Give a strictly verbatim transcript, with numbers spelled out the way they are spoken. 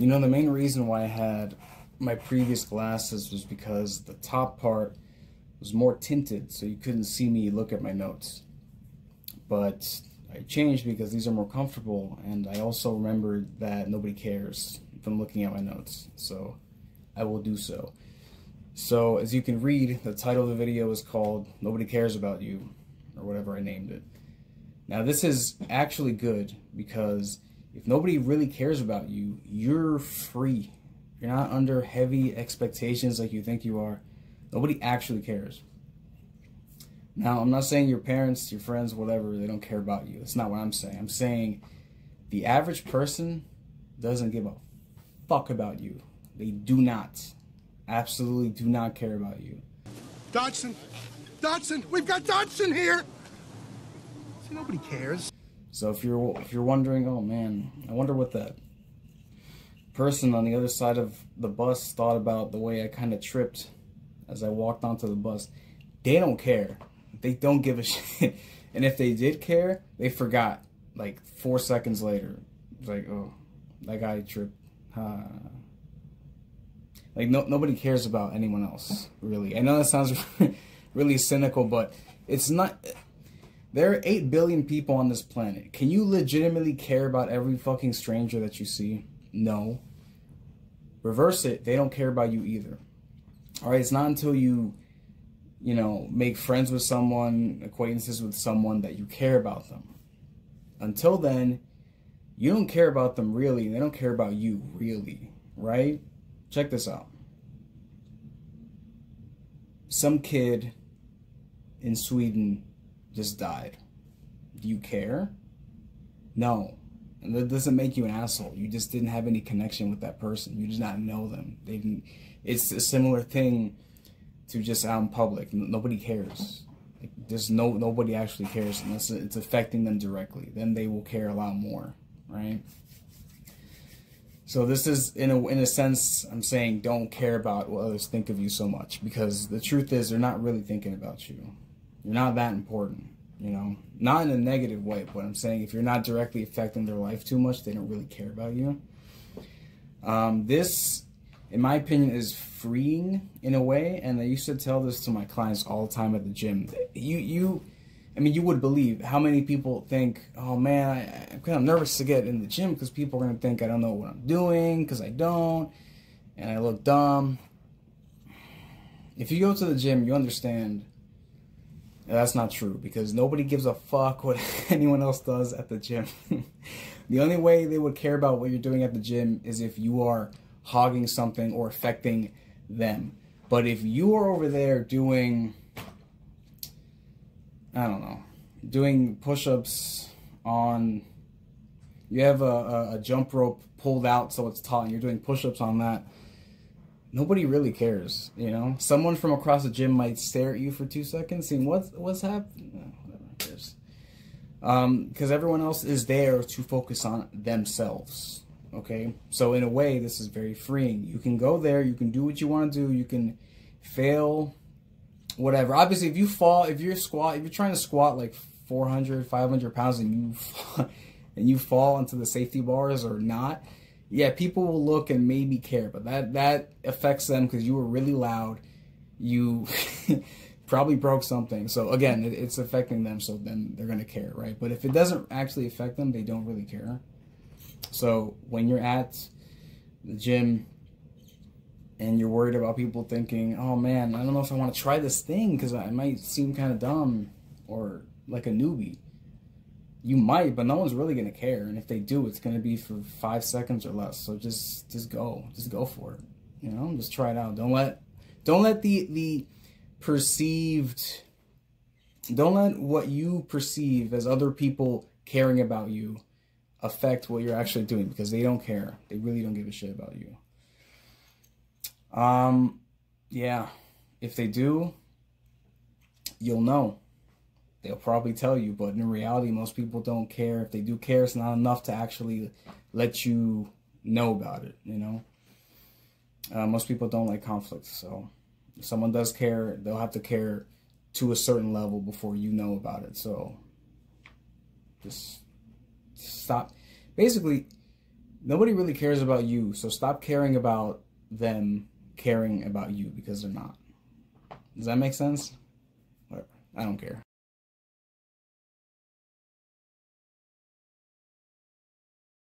You know, the main reason why I had my previous glasses was because the top part was more tinted, so you couldn't see me look at my notes. But I changed because these are more comfortable, and I also remembered that nobody cares if I'm looking at my notes, so I will do so. So as you can read, the title of the video is called Nobody Cares About You, or whatever I named it. Now this is actually good, because if nobody really cares about you, you're free. You're not under heavy expectations like you think you are. Nobody actually cares. Now, I'm not saying your parents, your friends, whatever, they don't care about you. That's not what I'm saying. I'm saying the average person doesn't give a fuck about you. They do not. Absolutely do not care about you. Dodson! Dodson! We've got Dodson here! See, nobody cares. So if you're if you're wondering, oh man, I wonder what that person on the other side of the bus thought about the way I kind of tripped as I walked onto the bus. They don't care. They don't give a shit. And if they did care, they forgot like four seconds later. It's like, oh, that guy tripped. Uh, like no nobody cares about anyone else, really. I know that sounds really cynical, but it's not. There are eight billion people on this planet. Can you legitimately care about every fucking stranger that you see? No. Reverse it. They don't care about you either. All right, it's not until you, you know, make friends with someone, acquaintances with someone, that you care about them. Until then, you don't care about them really. They don't care about you really, right? Check this out. Some kid in Sweden just died. Do you care? No. And that doesn't make you an asshole. You just didn't have any connection with that person. You did not know them. They didn't. It's a similar thing to just out in public. Nobody cares. Like, there's no nobody actually cares unless it's affecting them directly. Then they will care a lot more, right? So this is, in a, in a sense, I'm saying don't care about what others think of you so much, because the truth is they're not really thinking about you. You're not that important, you know? Not in a negative way, but I'm saying if you're not directly affecting their life too much, they don't really care about you. Um, this, in my opinion, is freeing in a way, and I used to tell this to my clients all the time at the gym. You, you, I mean, you would believe how many people think, oh man, I, I'm kind of nervous to get in the gym because people are going to think I don't know what I'm doing, because I don't, and I look dumb. If you go to the gym, you understand that's not true, because nobody gives a fuck what anyone else does at the gym. The only way they would care about what you're doing at the gym is if you are hogging something or affecting them. But if you are over there doing, I don't know, doing push-ups on, you have a, a, a jump rope pulled out so it's taut and you're doing push-ups on that, nobody really cares, you know? Someone from across the gym might stare at you for two seconds, seeing what's, what's happening, no, whatever it is. Um, because everyone else is there to focus on themselves, okay? So in a way, this is very freeing. You can go there, you can do what you want to do, you can fail, whatever. Obviously, if you fall, if you're squat, if you're trying to squat like four hundred, five hundred pounds and you fall, and you fall into the safety bars or not, yeah, people will look and maybe care, but that, that affects them because you were really loud. You probably broke something. So again, it, it's affecting them, so then they're going to care, right? But if it doesn't actually affect them, they don't really care. So when you're at the gym and you're worried about people thinking, oh man, I don't know if I want to try this thing because I might seem kind of dumb or like a newbie. You might, but no one's really going to care. And if they do, it's going to be for five seconds or less. So just just go. Just go for it. You know, just try it out. Don't let don't let the the perceived don't let what you perceive as other people caring about you affect what you're actually doing, because they don't care. They really don't give a shit about you. Um yeah, if they do, you'll know. They'll probably tell you, but in reality, most people don't care. If they do care, it's not enough to actually let you know about it, you know? Uh, most people don't like conflict, so if someone does care, they'll have to care to a certain level before you know about it. So just stop. Basically, nobody really cares about you, so stop caring about them caring about you, because they're not. Does that make sense? Whatever. I don't care.